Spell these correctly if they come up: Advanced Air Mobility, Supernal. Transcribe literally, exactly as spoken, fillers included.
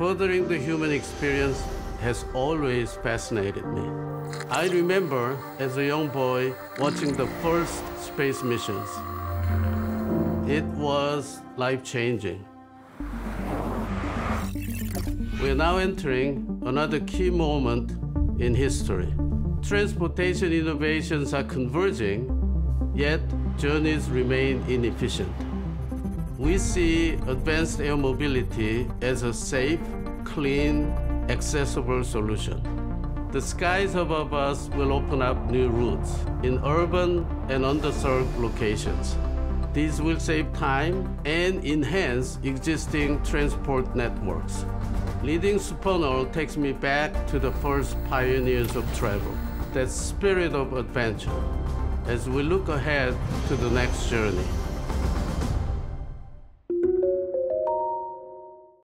Furthering the human experience has always fascinated me. I remember, as a young boy, watching the first space missions. It was life-changing. We're now entering another key moment in history. Transportation innovations are converging, yet journeys remain inefficient. We see advanced air mobility as a safe, clean, accessible solution. The skies above us will open up new routes in urban and underserved locations. These will save time and enhance existing transport networks. Leading Supernal takes me back to the first pioneers of travel, that spirit of adventure, as we look ahead to the next journey.